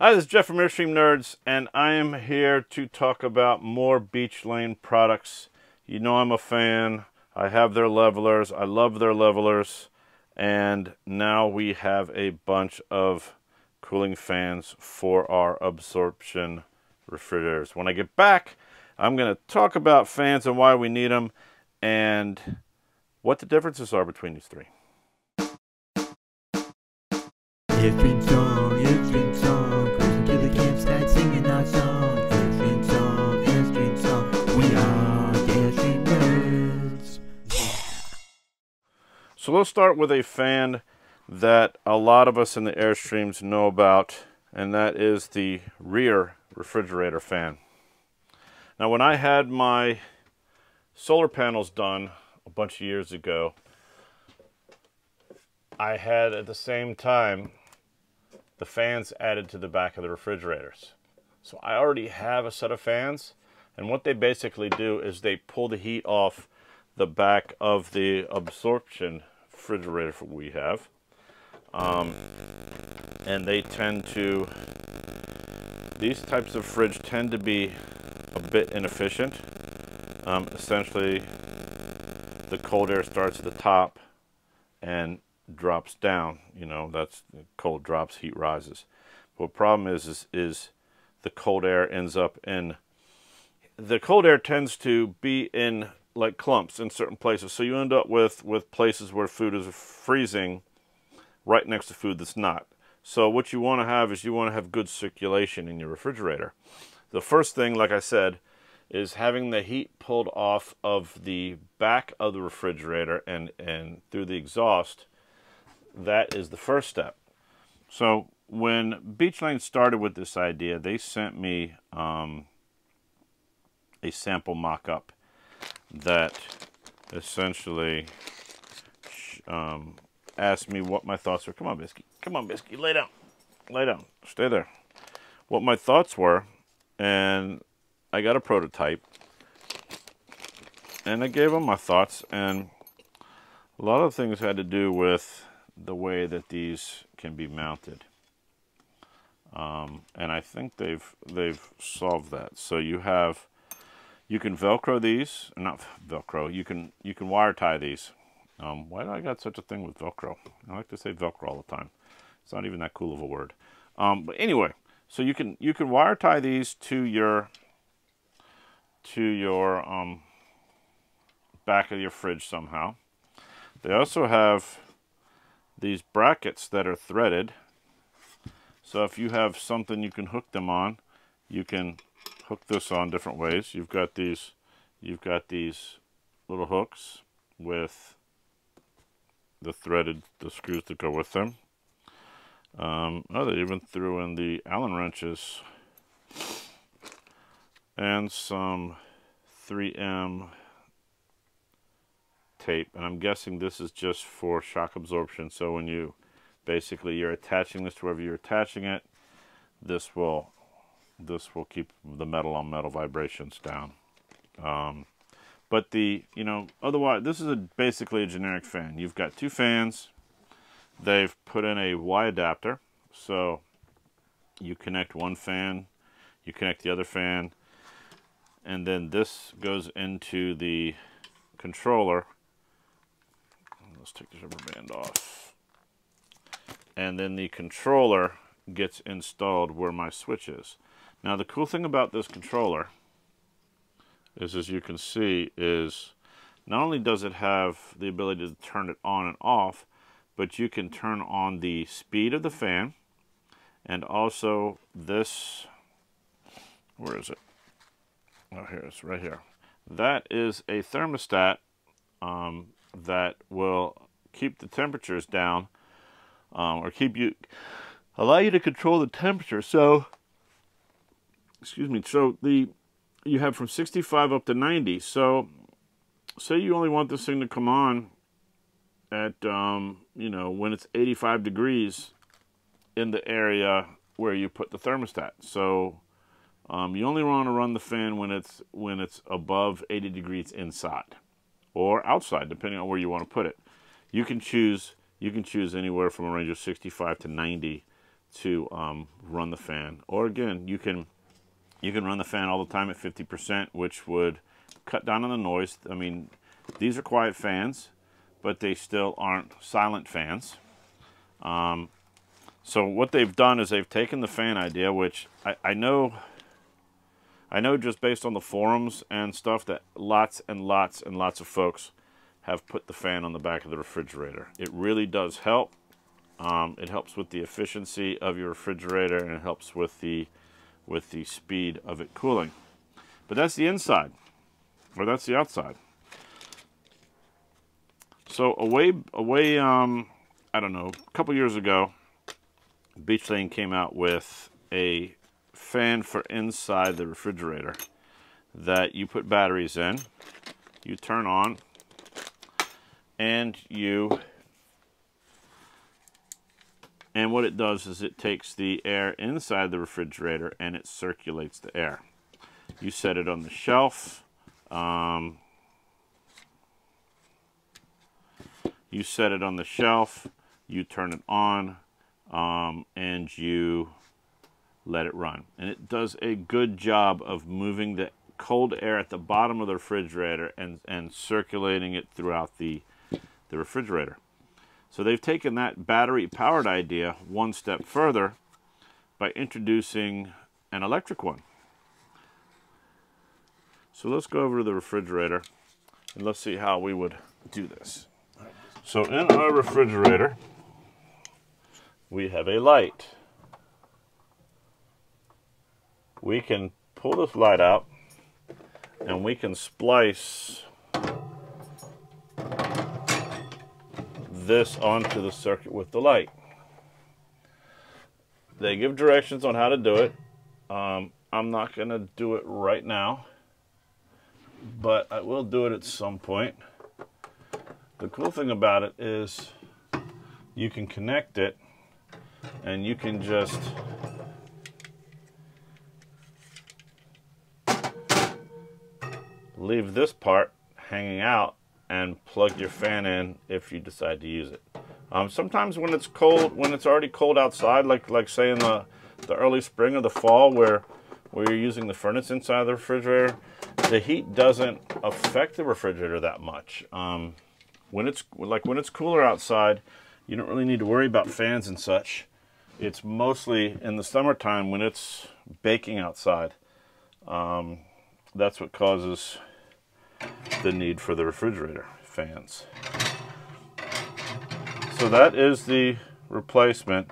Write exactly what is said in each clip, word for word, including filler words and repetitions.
Hi, this is Jeff from Airstream Nerds, and I am here to talk about more Beech Lane products. You know I'm a fan. I have their levelers. I love their levelers. And now we have a bunch of cooling fans for our absorption refrigerators. When I get back, I'm going to talk about fans and why we need them and what the differences are between these three. Different song, different song. So let's start with a fan that a lot of us in the Airstreams know about, and that is the rear refrigerator fan. Now, when I had my solar panels done a bunch of years ago, I had at the same time the fans added to the back of the refrigerators. So I already have a set of fans, and what they basically do is they pull the heat off the back of the absorption refrigerator we have, um, and they tend to, these types of fridge tend to be a bit inefficient. Um, essentially the cold air starts at the top and drops down, you know, that's cold drops, heat rises. But the problem is, is is the cold air ends up in, the cold air tends to be in like clumps in certain places, so you end up with with places where food is freezing right next to food that's not. So what you want to have is you want to have good circulation in your refrigerator. The first thing, like I said, is having the heat pulled off of the back of the refrigerator and and through the exhaust. That is the first step. So when Beech Lane started with this idea, they sent me um, a sample mock-up that essentially um, asked me what my thoughts were. Come on, Bisky. Come on, Bisky. Lay down. Lay down. Stay there. What my thoughts were, and I got a prototype, and I gave them my thoughts, and a lot of things had to do with the way that these can be mounted. Um, and I think they've they've solved that. So you have. You can Velcro these, not Velcro, you can you can wire tie these. Um, why do I got such a thing with Velcro? I like to say Velcro all the time. It's not even that cool of a word. Um, but anyway, so you can you can wire tie these to your to your um, back of your fridge somehow. They also have these brackets that are threaded. So if you have something you can hook them on, you can hook this on different ways. You've got these, you've got these little hooks with the threaded, the screws that go with them. Um, oh, they even threw in the Allen wrenches and some three M tape. And I'm guessing this is just for shock absorption. So when you, basically you're attaching this to wherever you're attaching it, this will This will keep the metal on metal vibrations down. Um, but the, you know, otherwise, this is a, basically a generic fan. You've got two fans. They've put in a Y adapter. So you connect one fan, you connect the other fan, and then this goes into the controller. Let's take the rubber band off. And then the controller gets installed where my switch is. Now the cool thing about this controller is, as you can see, is not only does it have the ability to turn it on and off, but you can turn on the speed of the fan, and also this, where is it? Oh, here it's right here. That is a thermostat um, that will keep the temperatures down, um, or keep you, allow you to control the temperature. So excuse me, so the you have from sixty-five up to ninety. So say you only want this thing to come on at, um, you know, when it's eighty-five degrees in the area where you put the thermostat. So um, you only want to run the fan when it's, when it's above eighty degrees inside or outside, depending on where you want to put it. You can choose, you can choose anywhere from a range of sixty-five to ninety to um, run the fan. Or again, you can you can run the fan all the time at fifty percent, which would cut down on the noise. I mean, these are quiet fans, but they still aren't silent fans. Um, so what they've done is they've taken the fan idea, which I, I know I know just based on the forums and stuff that lots and lots and lots of folks have put the fan on the back of the refrigerator. It really does help. Um, it helps with the efficiency of your refrigerator, and it helps with the with the speed of it cooling. But that's the inside, or that's the outside. So away, away. Um, I don't know. A couple years ago, Beech Lane came out with a fan for inside the refrigerator that you put batteries in, you turn on, and you. And what it does is it takes the air inside the refrigerator and it circulates the air. You set it on the shelf. Um, you set it on the shelf. You turn it on, um, and you let it run. And it does a good job of moving the cold air at the bottom of the refrigerator and, and circulating it throughout the, the refrigerator. So they've taken that battery-powered idea one step further by introducing an electric one. So let's go over to the refrigerator and let's see how we would do this. So in our refrigerator, we have a light. We can pull this light out and we can splice this onto the circuit with the light. They give directions on how to do it. Um, I'm not going to do it right now, but I will do it at some point. The cool thing about it is you can connect it and you can just leave this part hanging out and plug your fan in if you decide to use it. Um, sometimes when it's cold, when it's already cold outside, like like say in the, the early spring or the fall where, where you're using the furnace inside the refrigerator, the heat doesn't affect the refrigerator that much. Um, when it's like when it's cooler outside, you don't really need to worry about fans and such. It's mostly in the summertime when it's baking outside. Um, that's what causes the need for the refrigerator fans. So that is the replacement.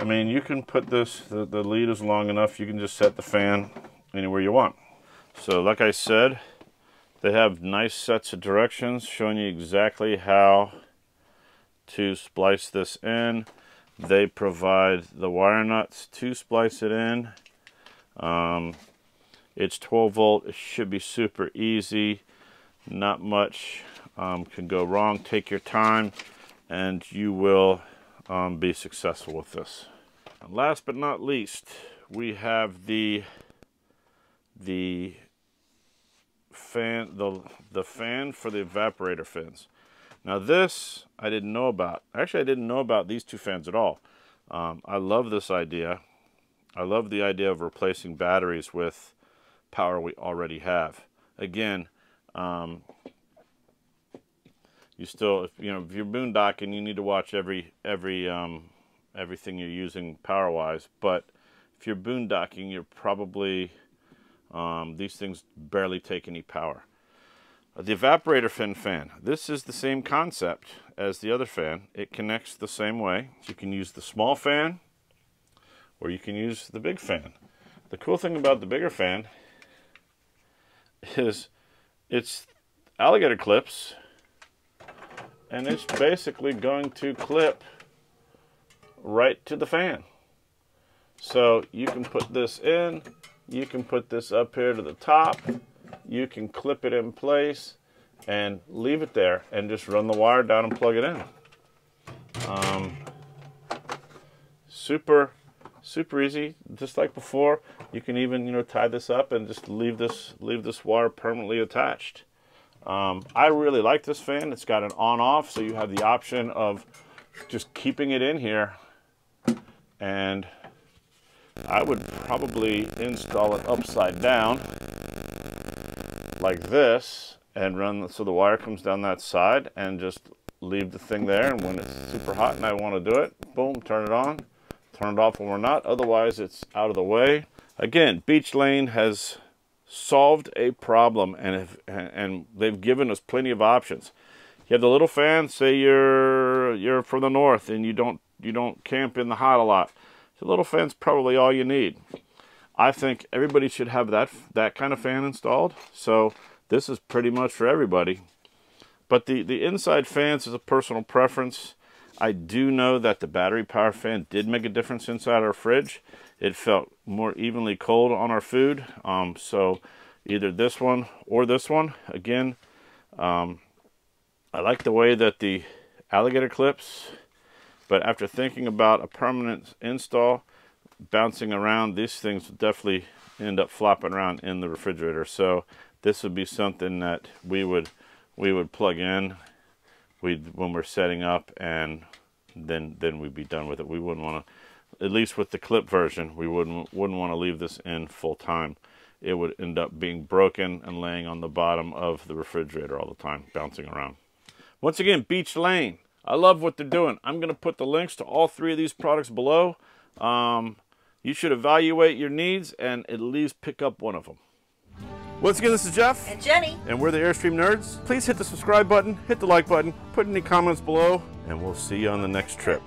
I mean, you can put this, the, the lead is long enough, you can just set the fan anywhere you want. So like I said, they have nice sets of directions showing you exactly how to splice this in. They provide the wire nuts to splice it in. Um, it's twelve volt, it should be super easy. Not much um, can go wrong. Take your time and you will um, be successful with this. And last but not least, we have the the fan the the fan for the evaporator fins. Now this I didn't know about. Actually, I didn't know about these two fans at all. Um, I love this idea. I love the idea of replacing batteries with power we already have. Again, Um, you still, if, you know, if you're boondocking, you need to watch every, every, um, everything you're using power-wise. But if you're boondocking, you're probably, um, these things barely take any power. The evaporator fin fan. This is the same concept as the other fan. It connects the same way. You can use the small fan or you can use the big fan. The cool thing about the bigger fan is it's alligator clips, and it's basically going to clip right to the fan. So you can put this in, you can put this up here to the top, you can clip it in place and leave it there and just run the wire down and plug it in. Um, super, super easy, just like before. You can even, you know, tie this up and just leave this leave this wire permanently attached. Um, I really like this fan. It's got an on-off, so you have the option of just keeping it in here and I would probably install it upside down like this and run, so the wire comes down that side, and just leave the thing there, and when it's super hot and I want to do it, boom, turn it on, turn it off when we're not, otherwise it's out of the way. Again, Beech Lane has solved a problem, and if, and they've given us plenty of options. You have the little fan, say you're you're from the north and you don't you don't camp in the hot a lot. The little fan's probably all you need. I think everybody should have that that kind of fan installed, so this is pretty much for everybody. But the, the inside fans is a personal preference. I do know that the battery power fan did make a difference inside our fridge. It felt more evenly cold on our food. Um, so either this one or this one. Again, um, I like the way that the alligator clips, but after thinking about a permanent install, bouncing around, these things will definitely end up flopping around in the refrigerator. So this would be something that we would we would plug in we'd, when we're setting up, and then then we'd be done with it. We wouldn't want to, at least with the clip version, we wouldn't, wouldn't want to leave this in full time. It would end up being broken and laying on the bottom of the refrigerator all the time, bouncing around. Once again, Beech Lane. I love what they're doing. I'm going to put the links to all three of these products below. Um, you should evaluate your needs and at least pick up one of them. Once again, this is Jeff. And Jenny. And we're the Airstream Nerds. Please hit the subscribe button, hit the like button, put any comments below, and we'll see you on the next trip.